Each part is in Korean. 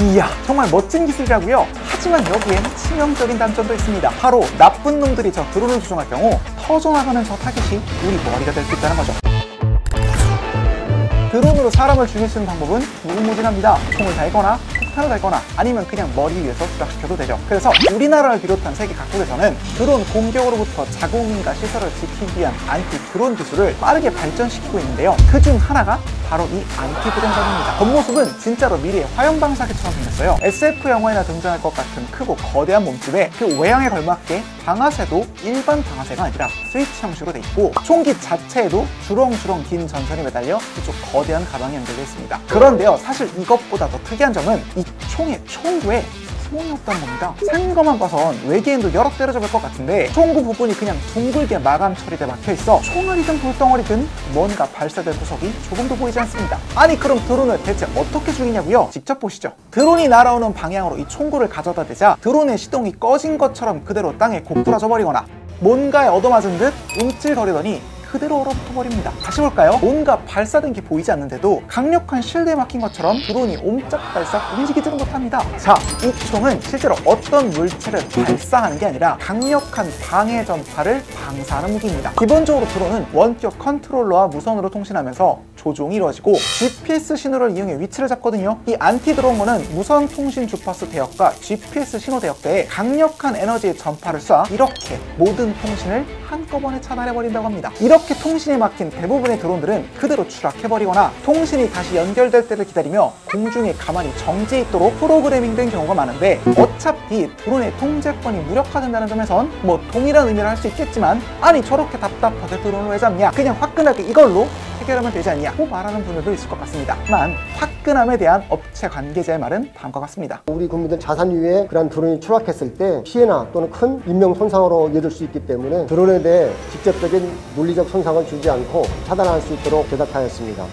이야, 정말 멋진 기술이라고요? 하지만 여기엔 치명적인 단점도 있습니다. 바로 나쁜 놈들이 저 드론을 조종할 경우 터져나가는 저 타깃이 우리 머리가 될 수 있다는 거죠. 드론으로 사람을 죽일 수 있는 방법은 무궁무진합니다. 총을 달거나 폭탄을 달거나 아니면 그냥 머리 위에서 추락시켜도 되죠. 그래서 우리나라를 비롯한 세계 각국에서는 드론 공격으로부터 자국민과 시설을 지키기 위한 안티드론 기술을 빠르게 발전시키고 있는데요. 그중 하나가 바로 이 안티드론건입니다. 겉모습은 진짜로 미래의 화염방사기처럼 생겼어요. SF 영화에나 등장할 것 같은 크고 거대한 몸집에 그 외양에 걸맞게 방아쇠도 일반 방아쇠가 아니라 스위치 형식으로 돼 있고, 총기 자체에도 주렁주렁 긴 전선이 매달려 이쪽 거대한 가방이 연결되어 있습니다. 그런데요, 사실 이것보다 더 특이한 점은 이 총의 총구에 구멍이 없다는 겁니다. 생거만 봐선 외계인도 여러 때려잡을 것 같은데 총구 부분이 그냥 둥글게 마감 처리돼 막혀있어 총알이든 돌덩어리든 뭔가 발사될 구석이 조금도 보이지 않습니다. 아니, 그럼 드론을 대체 어떻게 죽이냐고요? 직접 보시죠. 드론이 날아오는 방향으로 이 총구를 가져다 대자 드론의 시동이 꺼진 것처럼 그대로 땅에 곡돌아져 버리거나 뭔가에 얻어맞은 듯 움찔거리더니 그대로 얼어붙어 버립니다. 다시 볼까요? 뭔가 발사된 게 보이지 않는데도 강력한 실드에 막힌 것처럼 드론이 옴짝달싹 움직이지는 못합니다. 자, 이 총은 실제로 어떤 물체를 발사하는 게 아니라 강력한 방해 전파를 방사하는 무기입니다. 기본적으로 드론은 원격 컨트롤러와 무선으로 통신하면서 조종이 이루어지고 GPS 신호를 이용해 위치를 잡거든요. 이 안티드론건은 무선 통신 주파수 대역과 GPS 신호 대역대에 강력한 에너지의 전파를 쏴 이렇게 모든 통신을 한꺼번에 차단해버린다고 합니다. 이렇게 통신에 막힌 대부분의 드론들은 그대로 추락해버리거나 통신이 다시 연결될 때를 기다리며 공중에 가만히 정지해 있도록 프로그래밍된 경우가 많은데, 어차피 드론의 통제권이 무력화된다는 점에선 뭐 동일한 의미를 할 수 있겠지만, 아니 저렇게 답답하게 드론을 왜 잡냐, 그냥 화끈하게 이걸로 해결하면 되지 않냐고 말하는 분들도 있을 것 같습니다. 다만 화끈함에 대한 업체 관계자의 말은 다음과 같습니다. 우리 국민들 자산 위에 그런 드론이 추락했을 때 피해나 또는 큰 인명 손상으로 이어질 수 있기 때문에 드론에 대해 직접적인 물리적 손상을 주지 않고 차단할 수 있도록 제작하였습니다.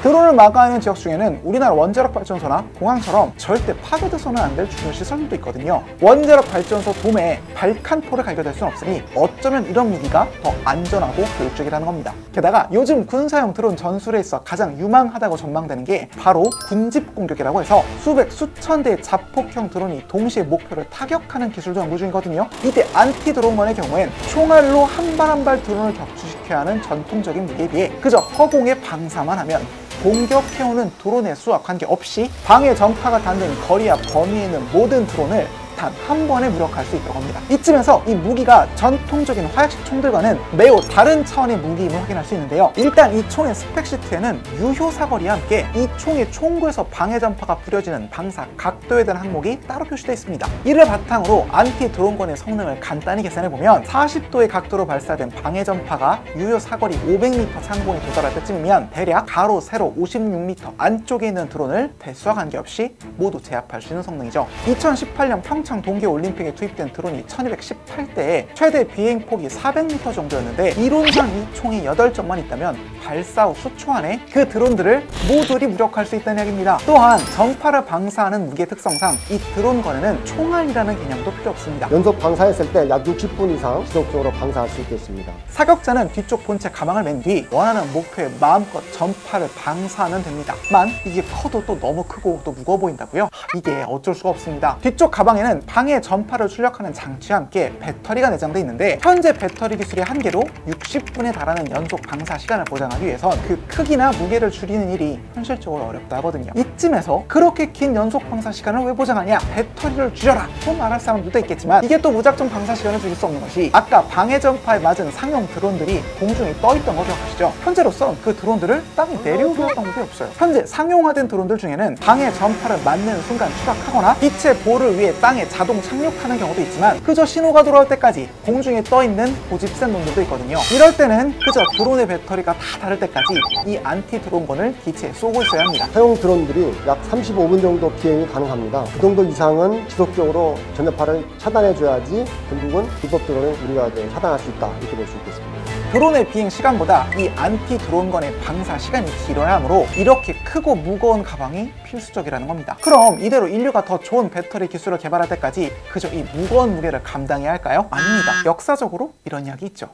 드론을 막아내는 지역 중에는 우리나라 원자력 발전소나 공항처럼 절대 파괴돼서는 안 될 중요 시설들도 있거든요. 원자력 발전소 도매에 발칸포를 갈겨댈 수는 없으니 어쩌면 이런 무기가 더 안전하고 교육적이라는 겁니다. 게다가 요즘 군사용 드론 전술에 있어 가장 유망하다고 전망되는 게 바로 군집 공격이라고 해서 수백 수천 대의 자폭형 드론이 동시에 목표를 타격하는 기술도 연구 중이거든요. 이때 안티드론건의 경우엔 총알로 한 발 한 발 드론을 격추시켜야 하는 전통적인 무기에 비해 그저 허공에 방사만 하면 공격해오는 드론의 수와 관계없이 방해 전파가 닿는 거리와 범위에 있는 모든 드론을 단 한 번에 무력화할 수 있다고 합니다. 이쯤에서 이 무기가 전통적인 화약식 총들과는 매우 다른 차원의 무기임을 확인할 수 있는데요. 일단 이 총의 스펙시트에는 유효 사거리와 함께 이 총의 총구에서 방해 전파가 부려지는 방사 각도에 대한 항목이 따로 표시되어 있습니다. 이를 바탕으로 안티드론건의 성능을 간단히 계산해보면 40도의 각도로 발사된 방해 전파가 유효 사거리 500m 상공에 도달할 때쯤이면 대략 가로 세로 56m 안쪽에 있는 드론을 대수와 관계없이 모두 제압할 수 있는 성능이죠. 2018년 평창 동계올림픽에 투입된 드론이 1218대에 최대 비행폭이 400m 정도였는데, 이론상 이 총이 8정만 있다면 발사 후 수초 안에 그 드론들을 모조리 무력화할 수 있다는 이야기입니다. 또한 전파를 방사하는 무기의 특성상 이 드론건에는 총알이라는 개념도 필요 없습니다. 연속 방사했을 때 약 60분 이상 지속적으로 방사할 수 있겠습니다. 사격자는 뒤쪽 본체 가방을 맨 뒤 원하는 목표에 마음껏 전파를 방사하면 됩니다. 만 이게 커도 또 너무 크고 또 무거워 보인다고요? 이게 어쩔 수가 없습니다. 뒤쪽 가방에는 방해 전파를 출력하는 장치와 함께 배터리가 내장되어 있는데, 현재 배터리 기술의 한계로 60분에 달하는 연속 방사 시간을 보장하기 위해선 그 크기나 무게를 줄이는 일이 현실적으로 어렵다 하거든요. 이쯤에서 그렇게 긴 연속 방사 시간을 왜 보장하냐, 배터리를 줄여라 또 말할 사람들도 있겠지만, 이게 또 무작정 방사 시간을 줄일 수 없는 것이 아까 방해 전파에 맞은 상용 드론들이 공중에 떠있던 거 기억하시죠? 현재로선 그 드론들을 땅에 내려오게 할 방법이 없어요. 현재 상용화된 드론들 중에는 방해 전파를 맞는 순간 추락하거나 빛의 볼을 위해 땅에 자동 착륙하는 경우도 있지만 그저 신호가 돌아올 때까지 공중에 떠있는 고집센 놈들도 있거든요. 이럴 때는 그저 드론의 배터리가 다 다를 때까지 이 안티드론건을 기체에 쏘고 있어야 합니다. 사용 드론들이 약 35분 정도 비행이 가능합니다. 그 정도 이상은 지속적으로 전자파를 차단해줘야지 결국은 불법 드론을 우리가 차단할 수 있다, 이렇게 볼 수 있겠습니다. 드론의 비행 시간보다 이 안티드론건의 방사 시간이 길어야 하므로 이렇게 크고 무거운 가방이 필수적이라는 겁니다. 그럼 이대로 인류가 더 좋은 배터리 기술을 개발할 때까지 그저 이 무거운 무게를 감당해야 할까요? 아닙니다. 역사적으로 이런 이야기 있죠.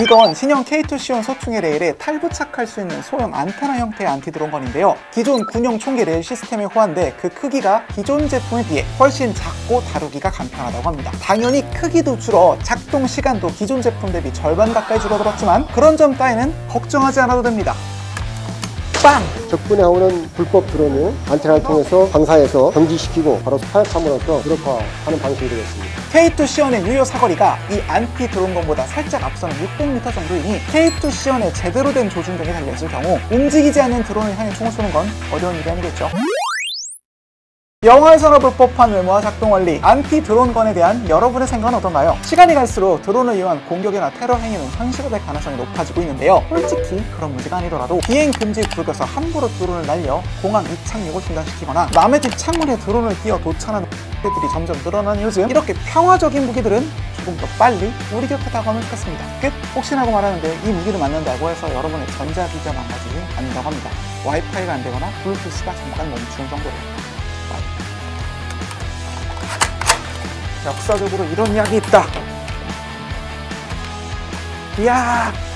이건 신형 K2C1 소총의 레일에 탈부착할 수 있는 소형 안테나 형태의 안티드론건인데요. 기존 군용 총기 레일 시스템에 호환돼 그 크기가 기존 제품에 비해 훨씬 작고 다루기가 간편하다고 합니다. 당연히 크기도 줄어 작동 시간도 기존 제품 대비 절반 가까이 줄어들었지만 그런 점 따위는 걱정하지 않아도 됩니다. 빵! 적군에 나오는 불법 드론을 안테나를 통해서 방사해서 경지시키고 바로 타격함으로써 무력화하는 방식이 되겠습니다. K2C1의 유효 사거리가 이 안티드론건보다 살짝 앞서는 600m 정도이니 K2C1에 제대로 된 조준경이 달려있을 경우 움직이지 않는 드론을 향해 총을 쏘는 건 어려운 일이 아니겠죠. 영화에서나 볼 법한 외모와 작동 원리, 안티드론건에 대한 여러분의 생각은 어떤가요? 시간이 갈수록 드론을 이용한 공격이나 테러 행위는 현실화될 가능성이 높아지고 있는데요. 솔직히 그런 문제가 아니더라도 비행 금지 구역에서 함부로 드론을 날려 공항 입착륙을 중단시키거나 남의 집 창문에 드론을 띄워 도착하는 X들이 점점 늘어난 요즘, 이렇게 평화적인 무기들은 조금 더 빨리 우리 곁에 다가오면 좋겠습니다. 끝! 혹시나고 말하는데 이 무기를 만든다고 해서 여러분의 전자기기가 망가지지 않는다고 합니다. 와이파이가 안 되거나 블루투스가 잠깐 멈추는 정도로. 역사적으로 이런 이야기 있다. 이야.